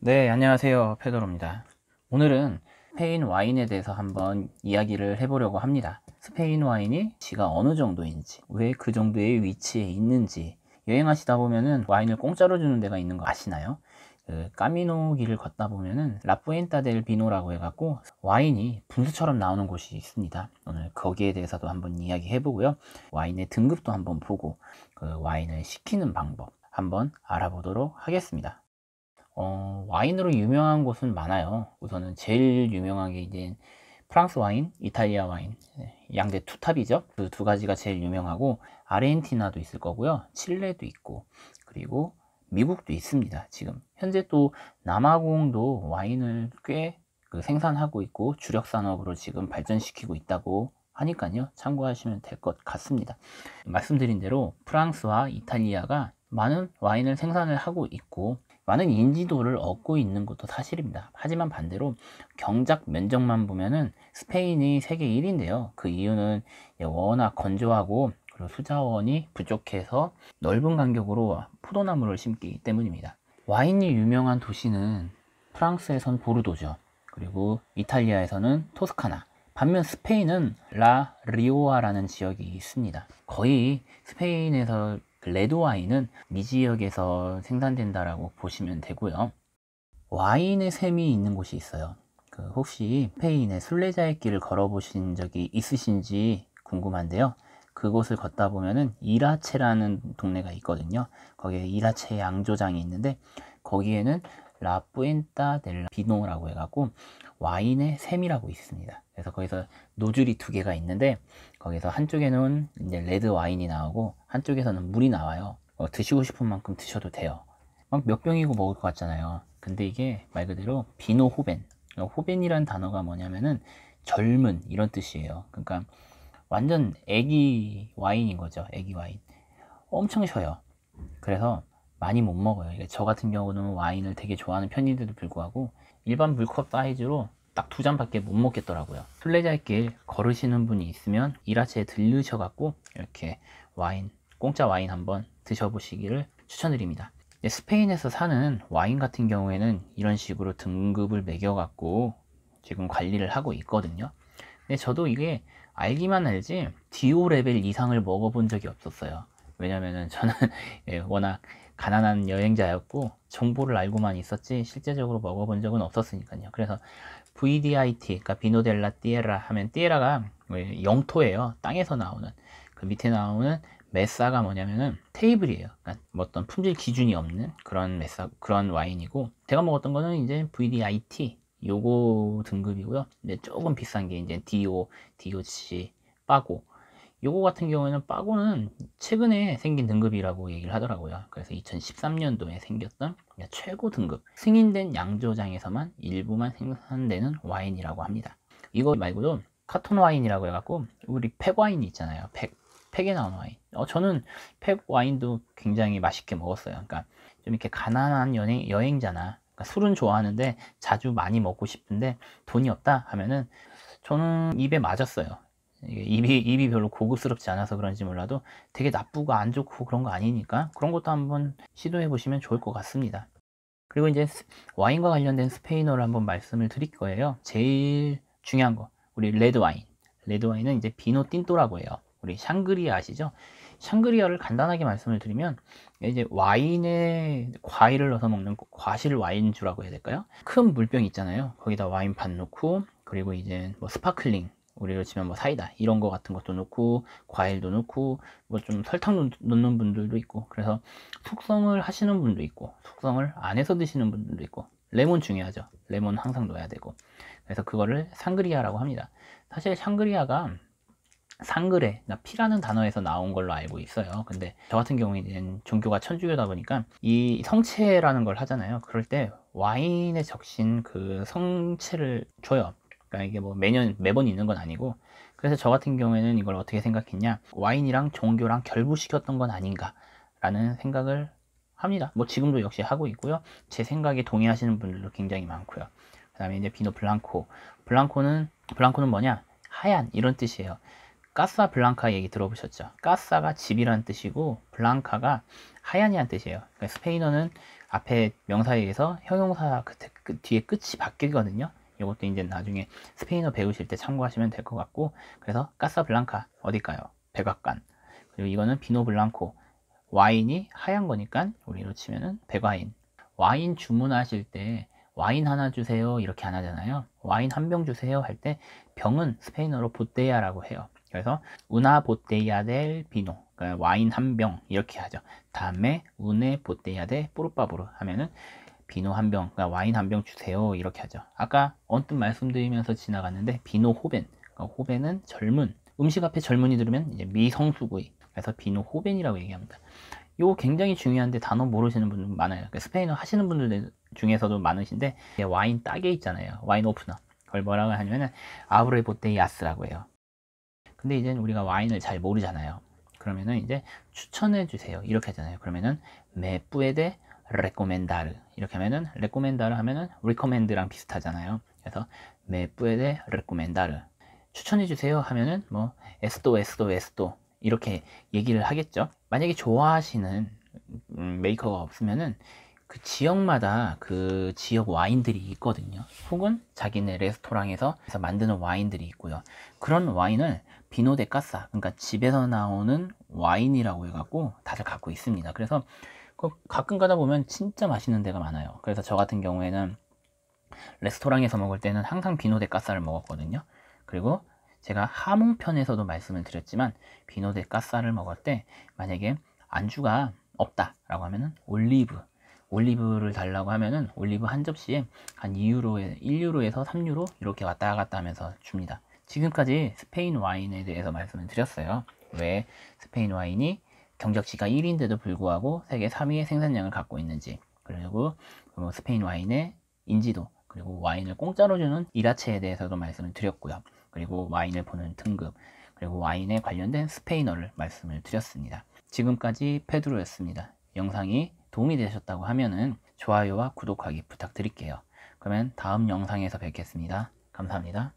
네, 안녕하세요. 페도로입니다. 오늘은 스페인 와인에 대해서 한번 이야기를 해보려고 합니다. 스페인 와인이 지가 어느 정도인지, 왜 그 정도의 위치에 있는지, 여행하시다 보면은 와인을 공짜로 주는 데가 있는 거 아시나요? 그 까미노 길을 걷다 보면은 라푸엔타 델 비노라고 해갖고 와인이 분수처럼 나오는 곳이 있습니다. 오늘 거기에 대해서도 한번 이야기 해보고요. 와인의 등급도 한번 보고 그 와인을 시키는 방법 한번 알아보도록 하겠습니다. 와인으로 유명한 곳은 많아요. 우선은 제일 유명한 게 이제 프랑스 와인, 이탈리아 와인, 양대 투탑이죠. 그 두 가지가 제일 유명하고, 아르헨티나도 있을 거고요, 칠레도 있고, 그리고 미국도 있습니다. 지금 현재 또 남아공도 와인을 꽤 생산하고 있고 주력 산업으로 지금 발전시키고 있다고 하니까요, 참고하시면 될 것 같습니다. 말씀드린 대로 프랑스와 이탈리아가 많은 와인을 생산을 하고 있고 많은 인지도를 얻고 있는 것도 사실입니다. 하지만 반대로 경작 면적만 보면은 스페인이 세계 1위인데요. 그 이유는 워낙 건조하고 그리고 수자원이 부족해서 넓은 간격으로 포도나무를 심기 때문입니다. 와인이 유명한 도시는 프랑스에선 보르도죠. 그리고 이탈리아에서는 토스카나. 반면 스페인은 라 리오아라는 지역이 있습니다. 거의 스페인에서 레드와인은 이 지역에서 생산된다라고 보시면 되고요. 와인의 샘이 있는 곳이 있어요. 혹시 스페인의 순례자의 길을 걸어보신 적이 있으신지 궁금한데요. 그곳을 걷다 보면은 이라체라는 동네가 있거든요. 거기에 이라체 양조장이 있는데 거기에는 라푸엔타 델 비노라고 해갖고 와인의 샘이라고 있습니다. 그래서 거기서 노즐이 두 개가 있는데 거기서 한쪽에는 이제 레드 와인이 나오고 한쪽에서는 물이 나와요. 드시고 싶은 만큼 드셔도 돼요. 막 몇 병이고 먹을 것 같잖아요. 근데 이게 말 그대로 비노 호벤, 호벤이란 단어가 뭐냐면은 젊은 이런 뜻이에요. 그러니까 완전 애기 와인인 거죠. 애기 와인 엄청 쉬어요. 그래서 많이 못 먹어요. 저 같은 경우는 와인을 되게 좋아하는 편인데도 불구하고 일반 물컵 사이즈로 딱 두 잔 밖에 못 먹겠더라고요. 순례자길 걸으시는 분이 있으면 이라체에 들르셔갖고 이렇게 와인, 공짜 와인 한번 드셔보시기를 추천드립니다. 스페인에서 사는 와인 같은 경우에는 이런 식으로 등급을 매겨갖고 지금 관리를 하고 있거든요. 근데 저도 이게 알기만 알지 DO 레벨 이상을 먹어본 적이 없었어요. 왜냐면은 저는 워낙 가난한 여행자였고 정보를 알고만 있었지 실제적으로 먹어본 적은 없었으니까요. 그래서 VDIT, 그러니까 비노 델라 띠에라 하면 띠에라가 영토예요. 땅에서 나오는 그 밑에 나오는 메사가 뭐냐면은 테이블이에요. 그러니까 어떤 품질 기준이 없는 그런 메사, 그런 와인이고, 제가 먹었던 거는 이제 VDIT 요거 등급이고요. 근데 조금 비싼 게 이제 DO, DOC, 빠고. 요거 같은 경우에는 빠고는 최근에 생긴 등급이라고 얘기를 하더라고요. 그래서 2013년도에 생겼던 최고 등급, 승인된 양조장에서만 일부만 생산되는 와인이라고 합니다. 이거 말고도 카톤 와인이라고 해갖고 우리 팩 와인 있잖아요. 팩에 나온 와인. 저는 팩 와인도 굉장히 맛있게 먹었어요. 그러니까 좀 이렇게 가난한 여행자나 그러니까 술은 좋아하는데 자주 많이 먹고 싶은데 돈이 없다 하면은 저는 입에 맞았어요. 입이 별로 고급스럽지 않아서 그런지 몰라도 되게 나쁘고 안 좋고 그런 거 아니니까 그런 것도 한번 시도해 보시면 좋을 것 같습니다. 그리고 이제 와인과 관련된 스페인어를 한번 말씀을 드릴 거예요. 제일 중요한 거, 우리 레드와인. 레드와인은 이제 비노 틴토라고 해요. 우리 샹그리아 아시죠? 샹그리아를 간단하게 말씀을 드리면 이제 와인에 과일을 넣어서 먹는 과실 와인주라고 해야 될까요? 큰 물병 있잖아요. 거기다 와인 반 넣고, 그리고 이제 뭐 스파클링, 우리로 치면 뭐 사이다 이런 거 같은 것도 넣고 과일도 넣고 뭐 좀 설탕 넣는 분들도 있고, 그래서 숙성을 하시는 분도 있고 숙성을 안 해서 드시는 분들도 있고, 레몬 중요하죠. 레몬 항상 넣어야 되고, 그래서 그거를 상그리아라고 합니다. 사실 샹그리아가 상그레, 피라는 단어에서 나온 걸로 알고 있어요. 근데 저 같은 경우에는 종교가 천주교다 보니까 이 성체라는 걸 하잖아요. 그럴 때 와인에 적신 그 성체를 줘요. 그러니까 이게 뭐 매번 있는 건 아니고, 그래서 저 같은 경우에는 이걸 어떻게 생각했냐, 와인이랑 종교랑 결부시켰던 건 아닌가 라는 생각을 합니다. 뭐 지금도 역시 하고 있고요. 제 생각에 동의하시는 분들도 굉장히 많고요. 그 다음에 이제 비노 블랑코. 블랑코는 뭐냐, 하얀 이런 뜻이에요. 까사 블랑카 얘기 들어보셨죠? 까사가 집이란 뜻이고 블랑카가 하얀이란 뜻이에요. 그러니까 스페인어는 앞에 명사에 의해서 형용사 그 뒤에 끝이 바뀌거든요. 이것도 이제 나중에 스페인어 배우실 때 참고하시면 될 것 같고, 그래서 까사블랑카 어딜까요? 백악관. 그리고 이거는 비노 블랑코, 와인이 하얀 거니까 우리로 치면은 백와인. 와인 주문하실 때 와인 하나 주세요 이렇게 안 하잖아요. 와인 한 병 주세요 할 때 병은 스페인어로 보떼야라고 해요. 그래서 una botella del vino, 그러니까 와인 한 병 이렇게 하죠. 다음에 una botella de pulpabro 하면은 비노 한 병, 그러니까 와인 한 병 주세요 이렇게 하죠. 아까 언뜻 말씀드리면서 지나갔는데 비노 호벤, 그러니까 호벤은 젊은, 음식 앞에 젊은이 들으면 이제 미성수구이, 그래서 비노 호벤이라고 얘기합니다. 이거 굉장히 중요한데 단어 모르시는 분들 많아요. 그러니까 스페인어 하시는 분들 중에서도 많으신데 와인 따개 있잖아요. 와인 오프너, 그걸 뭐라고 하냐면 아브레 보떼야스라고 해요. 근데 이제 우리가 와인을 잘 모르잖아요. 그러면은 이제 추천해 주세요 이렇게 하잖아요. 그러면은 me puede recomendar 이렇게 하면은 recomendar 하면은 recommend랑 비슷하잖아요. 그래서 me puede recomendar, 추천해 주세요 하면은 뭐 esto esto esto 이렇게 얘기를 하겠죠. 만약에 좋아하시는 메이커가 없으면은 그 지역마다 그 지역 와인들이 있거든요. 혹은 자기네 레스토랑에서 만드는 와인들이 있고요. 그런 와인을 비노 데 까사, 그러니까 집에서 나오는 와인이라고 해갖고 다들 갖고 있습니다. 그래서 가끔 가다 보면 진짜 맛있는 데가 많아요. 그래서 저 같은 경우에는 레스토랑에서 먹을 때는 항상 비노 데 까사를 먹었거든요. 그리고 제가 하몽편에서도 말씀을 드렸지만 비노 데 까사를 먹을 때 만약에 안주가 없다 라고 하면은 올리브를 달라고 하면은 올리브 한 접시에 한 2유로에 1유로에서 3유로 이렇게 왔다 갔다 하면서 줍니다. 지금까지 스페인 와인에 대해서 말씀을 드렸어요. 왜 스페인 와인이 경적지가 1위인데도 불구하고 세계 3위의 생산량을 갖고 있는지, 그리고 스페인 와인의 인지도, 그리고 와인을 공짜로 주는 이라체에 대해서도 말씀을 드렸고요. 그리고 와인을 보는 등급, 그리고 와인에 관련된 스페인어를 말씀을 드렸습니다. 지금까지 페드로였습니다. 영상이 도움이 되셨다고 하면은 좋아요와 구독하기 부탁드릴게요. 그러면 다음 영상에서 뵙겠습니다. 감사합니다.